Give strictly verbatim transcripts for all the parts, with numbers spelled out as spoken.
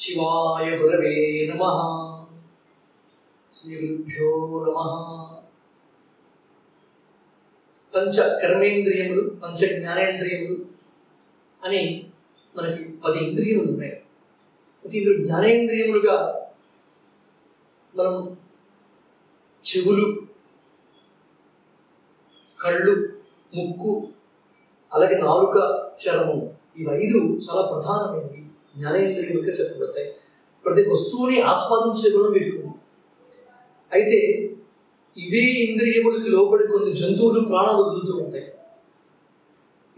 శివాయ గురవే నమః. శ్రీ గురుభ్యో నమః. పంచ కర్మేంద్రియములు, పంచ జ్ఞానేంద్రియములు అని మనకి పది ఇంద్రియములు ఉన్నాయి. ప్రతి జ్ఞానేంద్రియములుగా మనం చెవులు, కళ్ళు, ముక్కు, అలాగే నాలుక, చర్మము, ఇవి ఐదు చాలా ప్రధానమైనవి జ్ఞానేంద్రియములుగా చెప్పబడతాయి. ప్రతి వస్తువుని ఆస్వాదించే గుణం వీటికి ఉంది. అయితే ఇవే ఇంద్రియములకి లోబడి కొన్ని జంతువులు ప్రాణాలు వదులుతూ ఉంటాయి.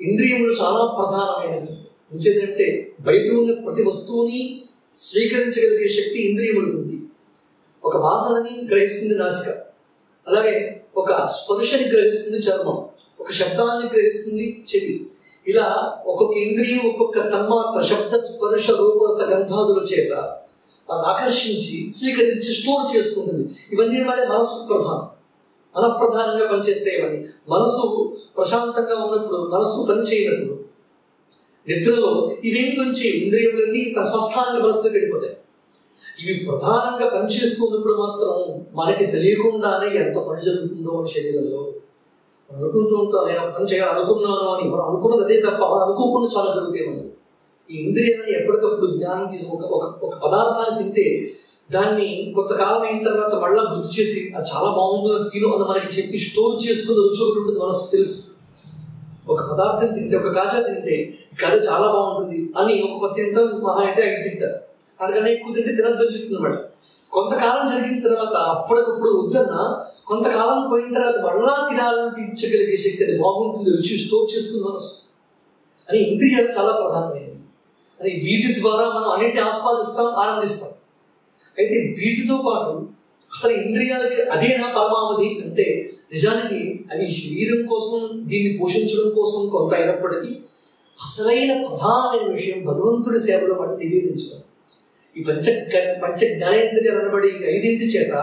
ఇంద్రియములు చాలా ప్రధానమైనవి. ఉంచేదంటే బయట ఉన్న ప్రతి వస్తువుని స్వీకరించగలిగే శక్తి ఇంద్రియములకు ఉంది. ఒక వాసనని గ్రహిస్తుంది నాసిక, అలాగే ఒక స్పర్శని గ్రహిస్తుంది చర్మం, ఒక శబ్దాన్ని గ్రహిస్తుంది చెవి. ఇలా ఒక్కొక్క ఇంద్రియం ఒక్కొక్క తన్మాత్ర శబ్ద స్పర్శ రూప సగంధాదుల చేత ఆకర్షించి స్వీకరించి స్టోర్ చేసుకుంటుంది. ఇవన్నీ వాళ్ళే మనసుకు ప్రధానం. మన ప్రధానంగా పనిచేస్తే ఇవన్నీ మనసు ప్రశాంతంగా ఉన్నప్పుడు, మనసు పనిచేయనప్పుడు, నిద్రలో ఇవేంటి నుంచి ఇంద్రియములన్నీ తన స్వస్థానికి మనసులోకి వెళ్ళిపోతాయి. ఇవి ప్రధానంగా పనిచేస్తూ ఉన్నప్పుడు మాత్రం మనకి తెలియకుండానే ఎంత పని జరుగుతుందో మన శరీరంలో అనుకుంటూ ఉంటాం. నేను ఒక పని చేయాలని అనుకున్నాను అని మనం అనుకున్నది అదే తప్ప మనం అనుకోకుండా చాలా జరుగుతాయి. మనం ఈ ఇంద్రియాన్ని ఎప్పటికప్పుడు జ్ఞానం తీసి ఒక ఒక పదార్థాన్ని తింటే దాన్ని కొంతకాలం అయిన తర్వాత మళ్ళీ గుర్తు చేసి అది చాలా బాగుంటుంది తిను అని మనకి చెప్పి స్టోర్ చేసుకున్న రుచి ఒకటి ఉంటుంది. మనకు తెలుసు ఒక పదార్థం తింటే, ఒక కాజా తింటే కాజా చాలా బాగుంటుంది అని ఒక పది తింటాం, మహా అయితే అవి తింటారు, అందుకని ఎక్కువ తింటే తినద్దు చెప్తుందన్నమాట. కొంతకాలం జరిగిన తర్వాత అప్పటికప్పుడు వద్దన్నా కొంతకాలం పోయిన తర్వాత మళ్ళా తినాలనిపించగలిగే శక్తి అది బాగుంటుంది రుచి స్టోర్ చేసుకున్న మనసు అని ఇంద్రియాలు చాలా ప్రధానమైనవి. అని వీటి ద్వారా మనం అన్నింటినీ ఆస్వాదిస్తాం, ఆనందిస్తాం. అయితే వీటితో పాటు అసలు ఇంద్రియాలకి అదేనా పరమావధి అంటే నిజానికి అవి శరీరం కోసం దీన్ని పోషించడం కోసం కొంత అయినప్పటికీ అసలైన ప్రధానమైన విషయం భగవంతుడి సేవలో మనం నివేదించడం. ఈ పంచ పంచ జ్ఞానేంద్రియాలు అనబడి ఐదింటి చేత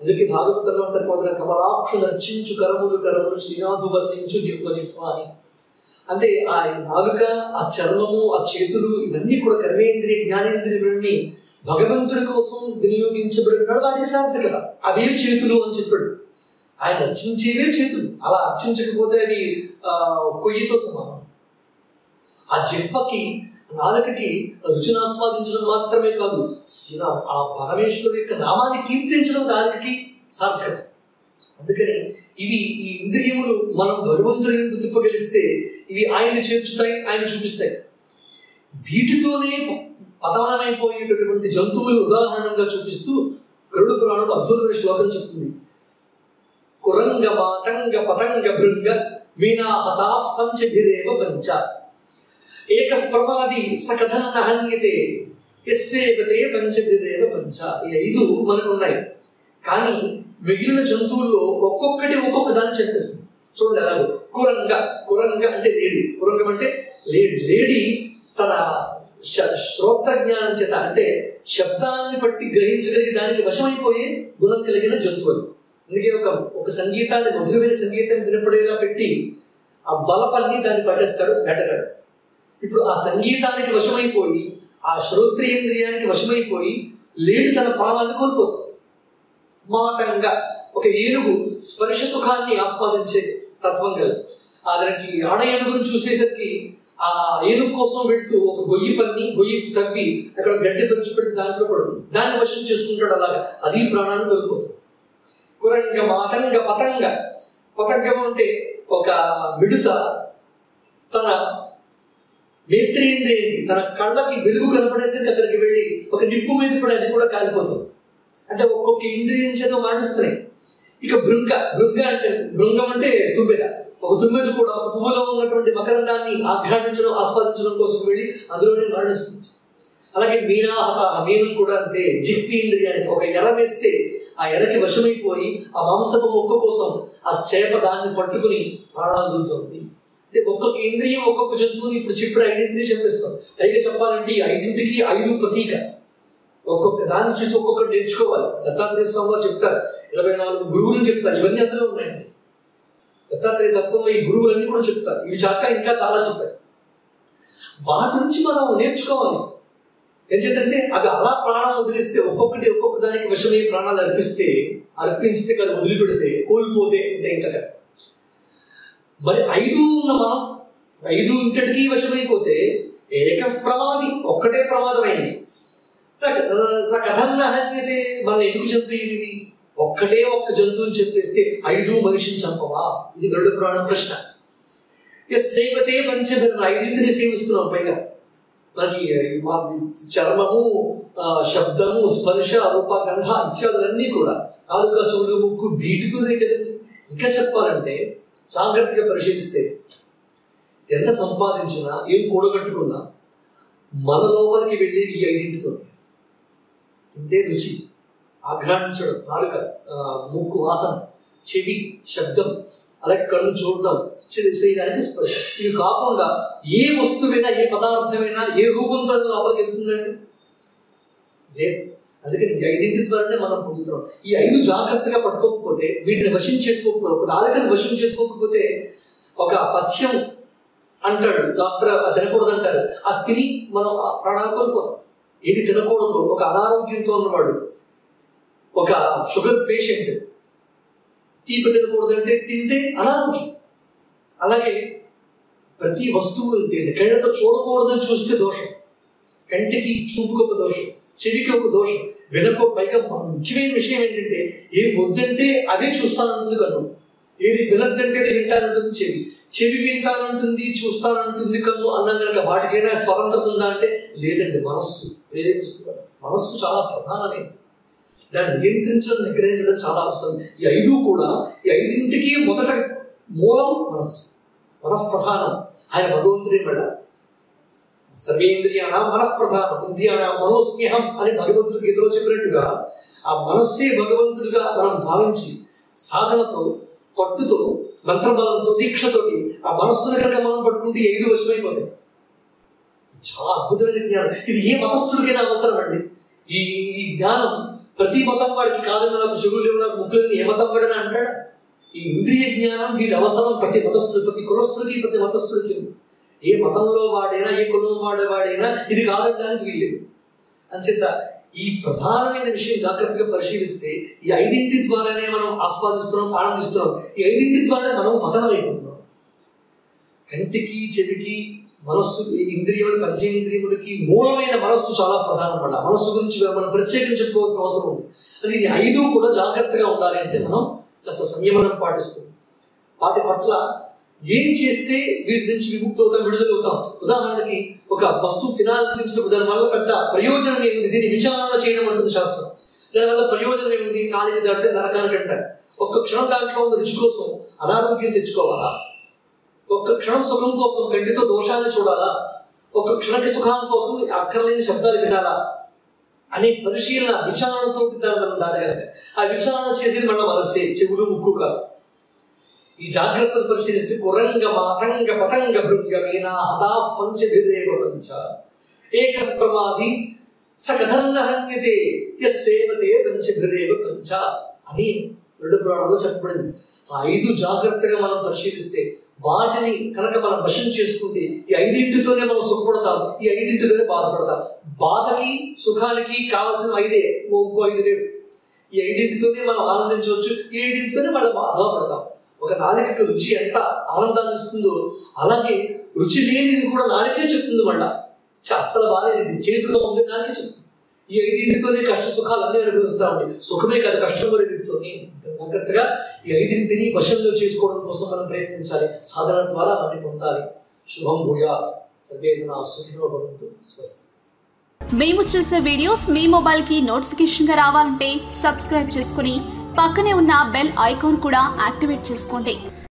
అందుకే భాగవతంలో అంటారు మొదల కమలాక్షు నర్చించు కరములు కరములు శ్రీనాథు వర్ణించు జిహ్వ జిహ్వ అని. అంటే ఆ నాలుక, ఆ చర్మము, ఆ చేతులు ఇవన్నీ కూడా కర్మేంద్రియ జ్ఞానేంద్రియులన్నీ భగవంతుడి కోసం వినియోగించబడినాడు. వాటికి సార్థకత అవే చేతులు అని చెప్పాడు. ఆయన అర్చించేవే చేతులు, అలా అర్చించకపోతే అవి కొయ్యితో సమానం. ఆ జిహ్వకి, నాలుకకి రుచిని ఆస్వాదించడం మాత్రమే కాదు, శ్రీరామ్ ఆ పరమేశ్వరుడు యొక్క నామాన్ని కీర్తించడం నాలుకకి సార్థకత. అందుకని ఇవి ఈ ఇంద్రియములు మనం భగవంతుని తిప్పగలిస్తే ఇవి ఆయన్ని చేర్చుతాయి, ఆయన చూపిస్తాయి. వీటితోనే పతనమైపోయేటటువంటి జంతువులు ఉదాహరణగా చూపిస్తూ గరుడ పురాణంలో అద్భుతమైన శ్లోకం చెప్తుంది. కురంగ మాతంగ పతంగ భృంగ వీణా హతా పంచభిరేవ పంచ ఏక ప్రమాది సకథన నహన్యతే ఎస్సేవతే పంచభిరేవ పంచ. ఈ ఐదు మనకు ఉన్నాయి, కానీ మిగిలిన జంతువుల్లో ఒక్కొక్కటి ఒక్కొక్క దాన్ని చెప్పేస్తుంది. చూడండి, అలాగే కురంగ, కురంగ అంటే లేడి, కురంగం అంటే లేడి. లేడి తన శ్రోత్ర జ్ఞానం చేత అంటే శబ్దాన్ని బట్టి గ్రహించగలిగి దానికి వశమైపోయే గుణం కలిగిన జంతువులు. అందుకే ఒక ఒక సంగీతాన్ని, మధురమైన సంగీతాన్ని వినపడేలా పెట్టి ఆ వలపల్ని దాన్ని పట్టేస్తాడు వేటగాడు. ఇప్పుడు ఆ సంగీతానికి వశమైపోయి, ఆ శ్రోత్రేంద్రియానికి వశమైపోయి లేడి తన ప్రాణాన్ని కోల్పోతుంది. మాతంగా ఒక ఏనుగు స్పర్శ సుఖాన్ని ఆస్వాదించే తత్వం కలదు. అతనికి ఆడ ఏనుగును చూసేసరికి ఆ ఏనుగు కోసం వెళుతూ ఒక గొయ్యి పన్ని గొయ్యి తవ్వి అక్కడ గడ్డి పెంచి పెడితే దాంట్లో పడుతుంది, దాన్ని వశం చేసుకుంటాడు. అలాగా అది ప్రాణాన్ని కోల్పోతుంది. కురంగ మాతంగ పతంగ, పతంగం అంటే ఒక మిడుత తన నేత్రేంద్రియాన్ని, తన కళ్ళకి వెలుగు కనపడేసరికి అక్కడికి వెళ్ళి ఒక నిప్పు మీద పడి అది కూడా కాలిపోతుంది. అంటే ఒక్కొక్క ఇంద్రియం చేత మరణిస్తున్నాయి. ఇక భృంగ, భృంగ అంటే భృంగం అంటే తుమ్మెద. ఒక తుమ్మెద కూడా ఒక పువ్వులో ఉన్నటువంటి మకరందాన్ని ఆఘ్రానించడం, ఆస్వాదించడం కోసం వెళ్ళి అందులోనే మరణిస్తుంది. అలాగే మీనాహత, ఆ మీనం కూడా అంతే. జిహ్వేంద్రియానికి ఒక ఎర వేస్తే ఆ ఎరకి వశమైపోయి ఆ మాంసపు మొక్క కోసం ఆ చేప దాన్ని పట్టుకుని ప్రాణాలు వదులుతుంది. అంటే ఒక్కొక్క ఇంద్రియం ఒక్కొక్క జంతువుని ఇప్పుడు చెప్పిన ఐదింద్రియం చెప్పేస్తాం. పైగా చెప్పాలంటే ఈ ఐదింటికి ఐదు ప్రతీక. ఒక్కొక్క దాన్ని చూసి ఒక్కొక్కటి నేర్చుకోవాలి. దత్తాత్రేయ స్వామిలో చెప్తారు, ఇరవై నాలుగు గురువులు చెప్తారు, ఇవన్నీ అందులో ఉన్నాయండి. దత్తాత్రేయ తత్వంలో ఈ గురువులన్నీ కూడా చెప్తారు. ఇవి చాక ఇంకా చాలా చెప్తారు. వాటి నుంచి మనం నేర్చుకోవాలి. ఏం చేతంటే అవి అలా ప్రాణాలు వదిలిస్తే ఒక్కొక్కటి ఒక్కొక్క దానికి విషమై ప్రాణాలు అర్పిస్తే అర్పించితే కదా వదిలిపెడితే కోల్పోతే అంటే ఇంకా మరి ఐదు ఉన్న మనం ఐదు ఇంటికి విషమైపోతే ఏక ప్రమాది ఒక్కటే ప్రమాదమైంది. కథన్న హన్యతే మనం ఎందుకు చంపేవి? ఒక్కటే ఒక్క జంతువుని చంపేస్తే ఐదు మనిషిని చంపవా? ఇది గరుడ పురాణం ప్రశ్న. సేవతే పంచభరణ, ఐదింటిని సేవిస్తున్నాం. పైగా మనకి చర్మము, శబ్దము, స్పర్శ, రూప, గంధ ఇత్యాదులన్నీ కూడా నాలుక, చూడు, ముక్కు వీటితోనే కదండి. ఇంకా చెప్పాలంటే జాగ్రత్తగా పరిశీలిస్తే ఎంత సంపాదించినా ఏం కూడగట్టుకున్నా మన లోపలికి వెళ్ళేవి ఈ ఐదింటితో. అంటే రుచి, ఆఘ్రాణించడం, నాలుక, ముక్కు వాసన, చెవి శబ్దం, అలాగే కళ్ళు చూడడం, శరీరానికి స్పర్శ. ఇవి కాకుండా ఏ వస్తువైనా, ఏ పదార్థమైనా, ఏ రూపంతో లోపలికి వెళ్తుందండి? లేదు. అందుకని ఐదింటి ద్వారానే మనం పొందుతున్నాం. ఈ ఐదు జాగ్రత్తగా పట్టుకోకపోతే, వీటిని వశం చేసుకోకపోతే, ఒక నాలుకని వశం చేసుకోకపోతే, ఒక పథ్యం అంటాడు డాక్టర్, అది తినకూడదు అంటారు. అది తిని మనం ప్రాణాలు కోల్పోతాం. ఏది తినకూడదు? ఒక అనారోగ్యంతో ఉన్నవాడు, ఒక షుగర్ పేషెంట్ తీపి తినకూడదు అంటే తింటే అనారోగ్యం. అలాగే ప్రతి వస్తువు తింటే, కళ్ళతో చూడకూడదని చూస్తే దోషం, కంటికి చూపుకు ఒక దోషం, చెవికి ఒక దోషం, వెనక. పైగా ముఖ్యమైన విషయం ఏంటంటే, ఏం వద్దంటే అవే చూస్తానంటుంది కన్ను, ఏది వినద్దంటే అది వింటానంటుంది చెవి, చెవి వింటానంటుంది, చూస్తానంటుంది కన్ను. అన్నా కనుక వాటికైనా స్వతంత్రత ఉందా అంటే లేదండి. మనస్సు ప్రేరేపిస్తున్నారు. మనస్సు చాలా ప్రధానమైనది. దాన్ని నియంత్రించడం, నిగ్రహించడం చాలా అవసరం. ఈ ఐదు కూడా, ఈ ఐదింటికి మొదట మూలం మనస్సు, మనఃప్రధానం. ఆయన భగవంతుని వల్ల సర్వేంద్రియాణ మనఃప్రధానం, ఇంద్రియాణ మనోస్నేహం అని భగవంతుడి గీతలో చెప్పినట్టుగా ఆ మనస్సే భగవంతుడిగా మనం భావించి సాధనతో, పట్టుతో, మంత్రబలంతో, దీక్షతోటి ఆ మనస్సును కనుక మనం పట్టుకుంటే ఐదు వశమైపోతాయి. చాలా అద్భుతమైన జ్ఞానం. ఇది ఏ మతస్థుడికైనా అవసరం అండి. ఈ ఈ జ్ఞానం ప్రతి మతం వాడికి కాదు. నాకు చెవులు, నాకు ముగ్గులు, ఏ మతం వాడని అంటాడా? ఈ ఇంద్రియ జ్ఞానం వీటి అవసరం ప్రతి మతస్థుడు, ప్రతి కులస్థుడికి, ప్రతి మతస్థుడికి ఉంది. ఏ మతంలో వాడైనా, ఏ కులం వాడేవాడైనా ఇది కాదనడానికి వీల్లేదు. అంచేత ఈ ప్రధానమైన విషయం జాగ్రత్తగా పరిశీలిస్తే, ఈ ఐదింటి ద్వారానే మనం ఆస్వాదిస్తున్నాం, ఆనందిస్తున్నాం. ఈ ఐదింటి ద్వారా మనం పతనమైపోతున్నాం. కంటికి, చెవికి, మనస్సు, ఇంద్రియములు, పంచేంద్రియములకి మూలమైన మనస్సు చాలా ప్రధానం. వల్ల మనస్సు గురించి మనం ప్రత్యేకంగా చెప్పుకోవాల్సిన అవసరం ఉంది. అది ఈ ఐదు కూడా జాగ్రత్తగా ఉండాలి అంటే మనం కాస్త సంయమనం పాటిస్తాం. వాటి పట్ల ఏం చేస్తే వీటి నుంచి విముక్తి అవుతాం, విడుదలవుతాం? ఉదాహరణకి ఒక వస్తువు తినాలనిపించినప్పుడు దానివల్ల పెద్ద ప్రయోజనం ఏముంది, దీన్ని విచారణ చేయడం అంటుంది శాస్త్రం. దానివల్ల ప్రయోజనం ఏముంది? నాలుగు దాటితే నరకానికి అంటారు. ఒక్క క్షణం దాంట్లో ఉన్న రుచి కోసం అనారోగ్యం తెచ్చుకోవాలా? ఒక్క క్షణం సుఖం కోసం గడ్డితో దోషాన్ని చూడాలా? ఒక్క క్షణకి సుఖం కోసం అక్కర్లేని శబ్దాలు వినాలా అనే పరిశీలన, విచారణతో మనం దాటగలిగాం. ఆ విచారణ చేసేది మనం మనస్సే, చెవులు, ముక్కు కాదు. ఈ జాగ్రత్త పరిశీలిస్తే కురంగ మాతంగ పతంగ భృంగమేనా హతా పంచభిరేపంచ ఏక ప్రమాది స కథన్న హన్యతే యస్సేవతే పంచభిరేవ పంచ అని రెండు పురాణంలో చెప్పబడింది. ఆ ఐదు జాగ్రత్తగా మనం పరిశీలిస్తే, వాటిని కనుక మనం వశం చేసుకుంటే, ఈ ఐదింటితోనే మనం సుఖపడతాం, ఈ ఐదింటితోనే బాధపడతాం. బాధకి సుఖానికి కావాల్సిన ఐదే, ఇంకో ఐదు లేవు. ఈ ఐదింటితోనే మనం ఆనందించవచ్చు, ఈ ఐదింటితోనే మనం బాధపడతాం. ఒక నాలుకకి రుచి ఎంత ఆనందాన్ని ఇస్తుందో, అలాగే రుచి లేనిది కూడా నాలుకే చెప్తుంది. మళ్ళా అస్సలు బాగాలేదు, ఇది చేతుగా ఉంది, నాలుకే చెప్తుంది. ఈ ఐదింటితోనే కష్ట సుఖాలు అన్నీ అనుభవిస్తా ఉంటాయి. సుఖమే కాదు, కష్టం కూడా వీటితోనే. జాగ్రత్తగా ఈ ఐదింటిని వశంలో చేసుకోవడం కోసం మనం ప్రయత్నించాలి. సాధన ద్వారా వాటిని పొందాలి. శుభం భూయాత్. సర్వే జనాః సుఖినో భవంతు. స్వస్తి. మేము చేసే వీడియోస్ మీ మొబైల్ కి నోటిఫికేషన్ గా రావాలంటే సబ్స్క్రైబ్ చేసుకుని పక్కనే ఉన్న బెల్ ఐకాన్ కూడా యాక్టివేట్ చేసుకోండి.